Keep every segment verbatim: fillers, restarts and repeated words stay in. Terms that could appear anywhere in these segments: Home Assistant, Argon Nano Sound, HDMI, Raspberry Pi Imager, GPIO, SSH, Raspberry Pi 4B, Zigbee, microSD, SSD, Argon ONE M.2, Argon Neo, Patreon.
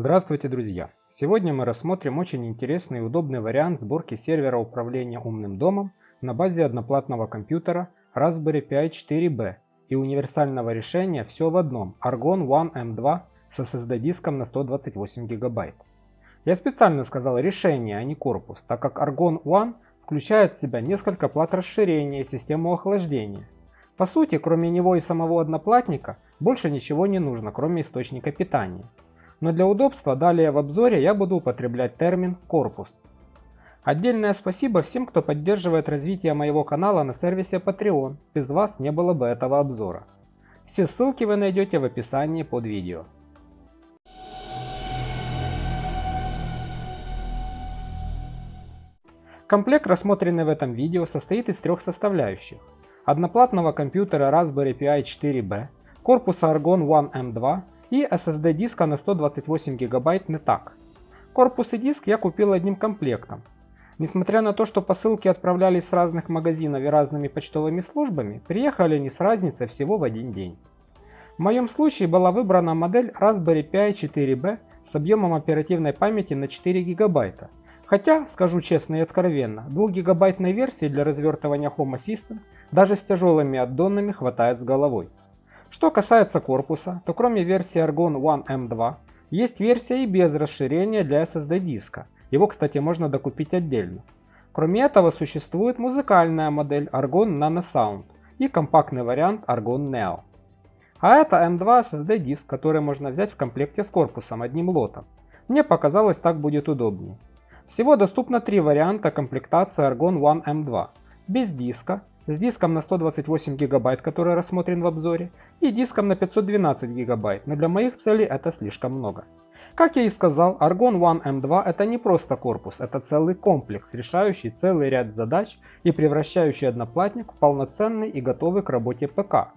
Здравствуйте, друзья! Сегодня мы рассмотрим очень интересный и удобный вариант сборки сервера управления умным домом на базе одноплатного компьютера Raspberry Pi четыре би и универсального решения все в одном Argon One эм два с эс эс ди диском на сто двадцать восемь гигабайт. Я специально сказал решение, а не корпус, так как Argon One включает в себя несколько плат расширения и систему охлаждения. По сути, кроме него и самого одноплатника больше ничего не нужно, кроме источника питания. Но для удобства далее в обзоре я буду употреблять термин «корпус». Отдельное спасибо всем, кто поддерживает развитие моего канала на сервисе Patreon, без вас не было бы этого обзора. Все ссылки вы найдете в описании под видео. Комплект, рассмотренный в этом видео, состоит из трех составляющих: одноплатного компьютера Raspberry Pi четыре би, корпуса Argon One эм два, и эс эс ди диска на сто двадцать восемь гигабайт NetHack. Корпус и диск я купил одним комплектом. Несмотря на то, что посылки отправлялись с разных магазинов и разными почтовыми службами, приехали они с разницей всего в один день. В моем случае была выбрана модель Raspberry Pi четыре би с объемом оперативной памяти на четыре гигабайта. Хотя, скажу честно и откровенно, двухгигабайтной версии для развертывания Home Assistant даже с тяжелыми аддонами хватает с головой. Что касается корпуса, то кроме версии Argon One эм два, есть версия и без расширения для эс эс ди диска, его, кстати, можно докупить отдельно. Кроме этого существует музыкальная модель Argon Nano Sound и компактный вариант Argon Neo. А это эм два эс эс ди диск, который можно взять в комплекте с корпусом одним лотом. Мне показалось, так будет удобнее. Всего доступно три варианта комплектации Argon One эм два: без диска, с диском на сто двадцать восемь гигабайт, который рассмотрен в обзоре, и диском на пятьсот двенадцать гигабайт, но для моих целей это слишком много. Как я и сказал, Argon One эм два это не просто корпус, это целый комплекс, решающий целый ряд задач и превращающий одноплатник в полноценный и готовый к работе ПК.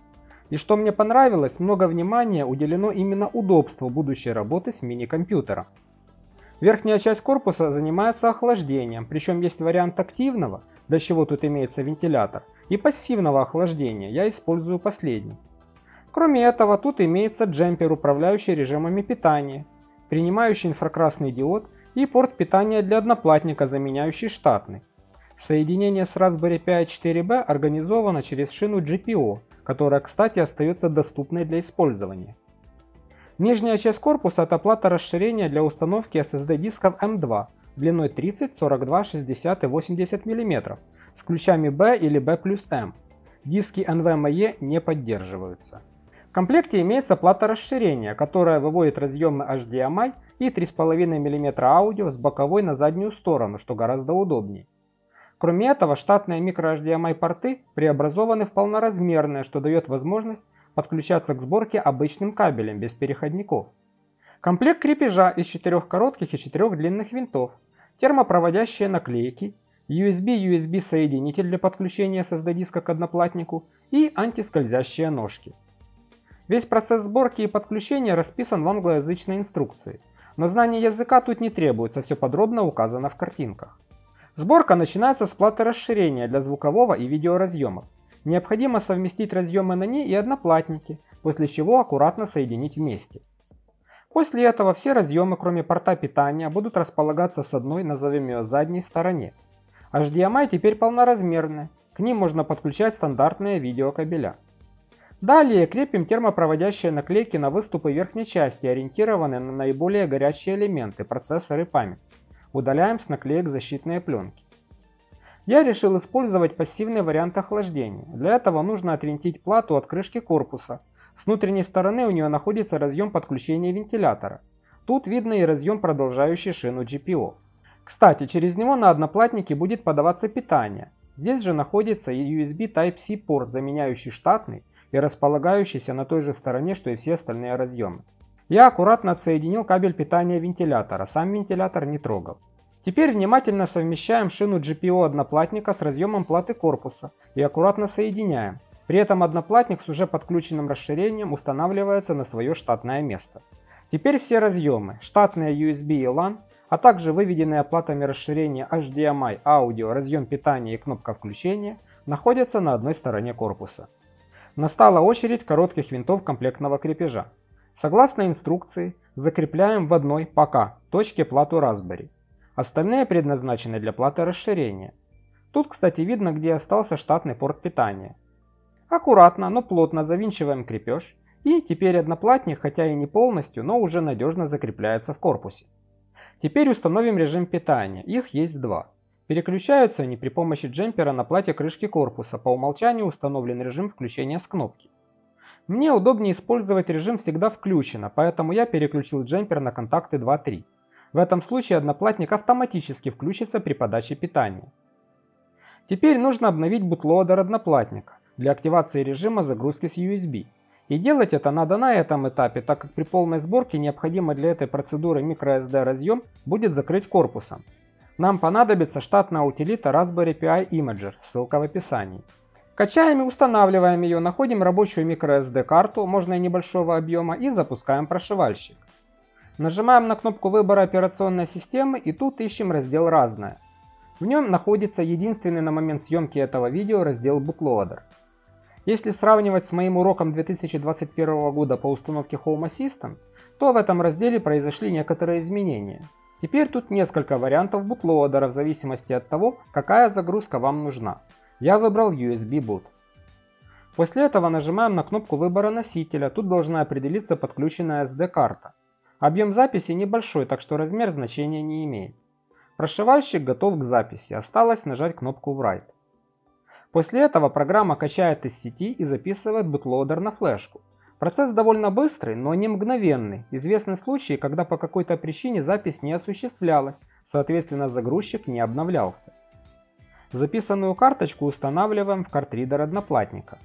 И что мне понравилось, много внимания уделено именно удобству будущей работы с мини-компьютером. Верхняя часть корпуса занимается охлаждением, причем есть вариант активного, для чего тут имеется вентилятор, и пассивного охлаждения, я использую последний. Кроме этого, тут имеется джемпер, управляющий режимами питания, принимающий инфракрасный диод и порт питания для одноплатника, заменяющий штатный. Соединение с Raspberry Pi четыре би организовано через шину джи пи ай о, которая, кстати, остается доступной для использования. Нижняя часть корпуса – это плата расширения для установки эс эс ди дисков эм два длиной тридцать, сорок два, шестьдесят и восемьдесят миллиметров с ключами B или B плюс M. Диски эн ви эм и не поддерживаются. В комплекте имеется плата расширения, которая выводит разъемы эйч ди эм ай и три и пять миллиметра аудио с боковой на заднюю сторону, что гораздо удобнее. Кроме этого, штатные microSD порты преобразованы в полноразмерные, что дает возможность подключаться к сборке обычным кабелем без переходников. Комплект крепежа из четырех коротких и четырех длинных винтов, термопроводящие наклейки, ю эс би-ю эс би соединитель для подключения эс эс ди диска к одноплатнику и антискользящие ножки. Весь процесс сборки и подключения расписан в англоязычной инструкции, но знание языка тут не требуется, все подробно указано в картинках. Сборка начинается с платы расширения для звукового и видеоразъемов. Необходимо совместить разъемы на ней и одноплатники, после чего аккуратно соединить вместе. После этого все разъемы, кроме порта питания, будут располагаться с одной, назовем ее задней стороне. эйч ди эм ай теперь полноразмерные, к ним можно подключать стандартные видеокабеля. Далее крепим термопроводящие наклейки на выступы верхней части, ориентированные на наиболее горячие элементы, процессор и память. Удаляем с наклеек защитные пленки. Я решил использовать пассивный вариант охлаждения. Для этого нужно отвинтить плату от крышки корпуса. С внутренней стороны у нее находится разъем подключения вентилятора. Тут видно и разъем, продолжающий шину джи пи ай о. Кстати, через него на одноплатнике будет подаваться питание. Здесь же находится и ю эс би Type-C порт, заменяющий штатный и располагающийся на той же стороне, что и все остальные разъемы. Я аккуратно отсоединил кабель питания вентилятора, сам вентилятор не трогал. Теперь внимательно совмещаем шину джи пи ай о одноплатника с разъемом платы корпуса и аккуратно соединяем. При этом одноплатник с уже подключенным расширением устанавливается на свое штатное место. Теперь все разъемы, штатные ю эс би и лан, а также выведенные платами расширения эйч ди эм ай, аудио, разъем питания и кнопка включения, находятся на одной стороне корпуса. Настала очередь коротких винтов комплектного крепежа. Согласно инструкции, закрепляем в одной пока точке плату Raspberry. Остальные предназначены для платы расширения. Тут, кстати, видно, где остался штатный порт питания. Аккуратно, но плотно завинчиваем крепеж, и теперь одноплатник, хотя и не полностью, но уже надежно закрепляется в корпусе. Теперь установим режим питания, их есть два. Переключаются они при помощи джемпера на плате крышки корпуса, по умолчанию установлен режим включения с кнопки. Мне удобнее использовать режим «Всегда включено», поэтому я переключил джемпер на контакты два три. В этом случае одноплатник автоматически включится при подаче питания. Теперь нужно обновить бутлоадер одноплатника для активации режима загрузки с ю эс би. И делать это надо на этом этапе, так как при полной сборке необходимо для этой процедуры microSD разъем будет закрыть корпусом. Нам понадобится штатная утилита Raspberry Pi Imager, ссылка в описании. Качаем и устанавливаем ее, находим рабочую microSD карту, можно и небольшого объема, и запускаем прошивальщик. Нажимаем на кнопку выбора операционной системы и тут ищем раздел «Разное». В нем находится единственный на момент съемки этого видео раздел «Bootloader». Если сравнивать с моим уроком две тысячи двадцать первого года по установке Home Assistant, то в этом разделе произошли некоторые изменения. Теперь тут несколько вариантов бутлоадера в зависимости от того, какая загрузка вам нужна. Я выбрал ю эс би Boot. После этого нажимаем на кнопку выбора носителя, тут должна определиться подключенная эс ди-карта. Объем записи небольшой, так что размер значения не имеет. Прошивальщик готов к записи, осталось нажать кнопку Write. После этого программа качает из сети и записывает бутлоадер на флешку. Процесс довольно быстрый, но не мгновенный. Известны случаи, когда по какой-то причине запись не осуществлялась, соответственно загрузчик не обновлялся. Записанную карточку устанавливаем в картридер одноплатника.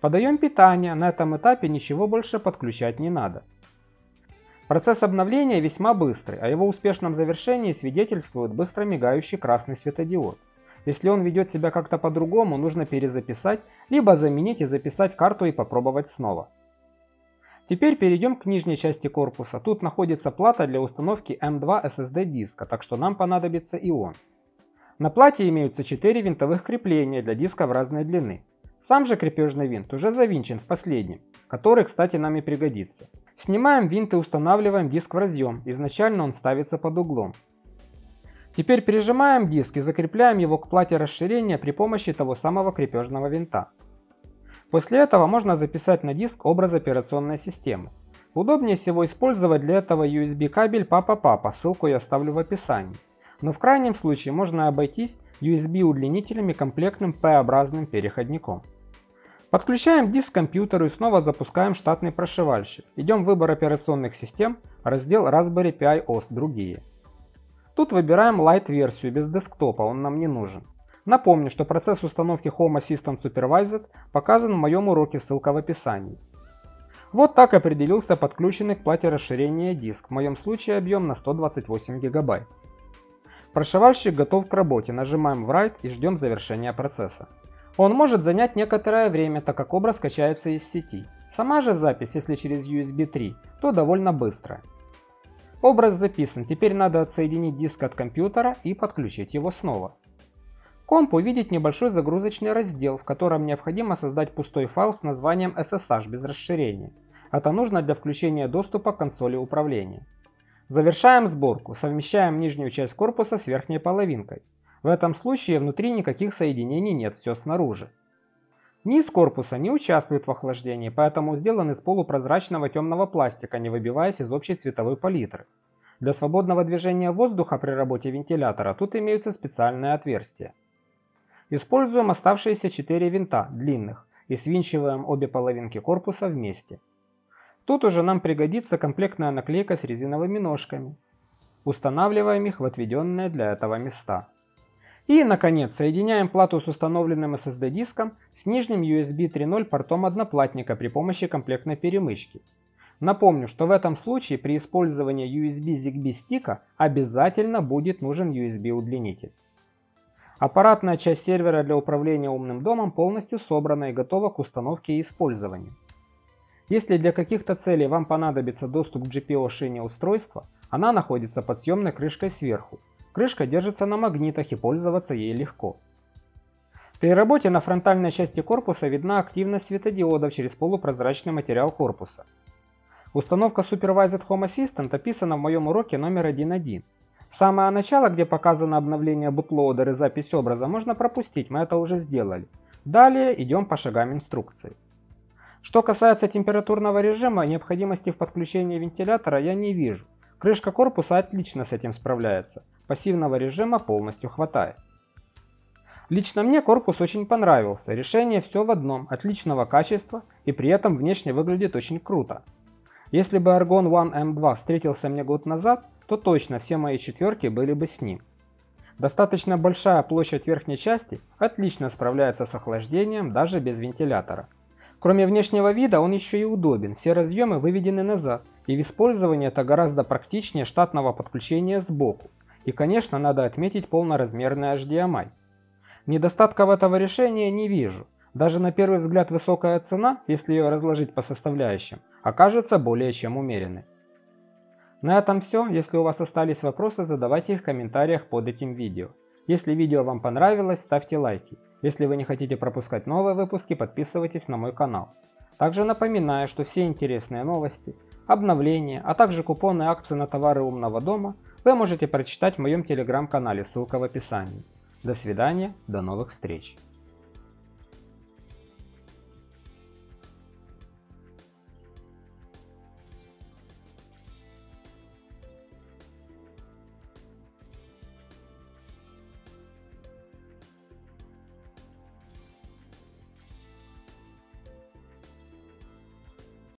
Подаем питание, на этом этапе ничего больше подключать не надо. Процесс обновления весьма быстрый, о его успешном завершении свидетельствует быстро мигающий красный светодиод. Если он ведет себя как-то по-другому, нужно перезаписать, либо заменить и записать карту и попробовать снова. Теперь перейдем к нижней части корпуса, тут находится плата для установки эм два эс эс ди диска, так что нам понадобится и он. На плате имеются четыре винтовых крепления для дисков разной длины. Сам же крепежный винт уже завинчен в последнем, который, кстати, нам и пригодится. Снимаем винт и устанавливаем диск в разъем, изначально он ставится под углом. Теперь прижимаем диск и закрепляем его к плате расширения при помощи того самого крепежного винта. После этого можно записать на диск образ операционной системы. Удобнее всего использовать для этого ю эс би кабель папа-папа, ссылку я оставлю в описании. Но в крайнем случае можно обойтись ю эс би удлинителями комплектным P-образным переходником. Подключаем диск к компьютеру и снова запускаем штатный прошивальщик. Идем в выбор операционных систем, раздел Raspberry Pi о эс, другие. Тут выбираем Lite версию без десктопа, он нам не нужен. Напомню, что процесс установки Home Assistant Supervised показан в моем уроке, ссылка в описании. Вот так определился подключенный к плате расширения диск, в моем случае объем на сто двадцать восемь гигабайт. Прошивальщик готов к работе, нажимаем Write и ждем завершения процесса. Он может занять некоторое время, так как образ качается из сети. Сама же запись, если через ю эс би три, то довольно быстрая. Образ записан, теперь надо отсоединить диск от компьютера и подключить его снова. Комп увидит небольшой загрузочный раздел, в котором необходимо создать пустой файл с названием эс эс эйч без расширения. Это нужно для включения доступа к консоли управления. Завершаем сборку, совмещаем нижнюю часть корпуса с верхней половинкой. В этом случае внутри никаких соединений нет, все снаружи. Низ корпуса не участвует в охлаждении, поэтому сделан из полупрозрачного темного пластика, не выбиваясь из общей цветовой палитры. Для свободного движения воздуха при работе вентилятора тут имеются специальные отверстия. Используем оставшиеся четыре винта, длинных, и свинчиваем обе половинки корпуса вместе. Тут уже нам пригодится комплектная наклейка с резиновыми ножками. Устанавливаем их в отведенные для этого места. И, наконец, соединяем плату с установленным эс эс ди диском с нижним ю эс би три ноль портом одноплатника при помощи комплектной перемычки. Напомню, что в этом случае при использовании ю эс би Zigbee стика обязательно будет нужен ю эс би удлинитель. Аппаратная часть сервера для управления умным домом полностью собрана и готова к установке и использованию. Если для каких-то целей вам понадобится доступ к джи пи ай о шине устройства, она находится под съемной крышкой сверху. Крышка держится на магнитах и пользоваться ей легко. При работе на фронтальной части корпуса видна активность светодиодов через полупрозрачный материал корпуса. Установка Supervised Home Assistant описана в моем уроке номер один точка один. Самое начало, где показано обновление бутлоудера и запись образа, можно пропустить, мы это уже сделали. Далее идем по шагам инструкции. Что касается температурного режима, необходимости в подключении вентилятора я не вижу. Крышка корпуса отлично с этим справляется, пассивного режима полностью хватает. Лично мне корпус очень понравился, решение все в одном, отличного качества и при этом внешне выглядит очень круто. Если бы Argon One эм два встретился мне год назад, то точно все мои четверки были бы с ним. Достаточно большая площадь верхней части отлично справляется с охлаждением даже без вентилятора. Кроме внешнего вида он еще и удобен, все разъемы выведены назад, и в использовании это гораздо практичнее штатного подключения сбоку. И конечно надо отметить полноразмерный эйч ди эм ай. Недостатков этого решения не вижу. Даже на первый взгляд высокая цена, если ее разложить по составляющим, окажется более чем умеренной. На этом все. Если у вас остались вопросы, задавайте их в комментариях под этим видео. Если видео вам понравилось, ставьте лайки. Если вы не хотите пропускать новые выпуски, подписывайтесь на мой канал. Также напоминаю, что все интересные новости, обновления, а также купоны и акции на товары умного дома вы можете прочитать в моем телеграм-канале, ссылка в описании. До свидания, до новых встреч!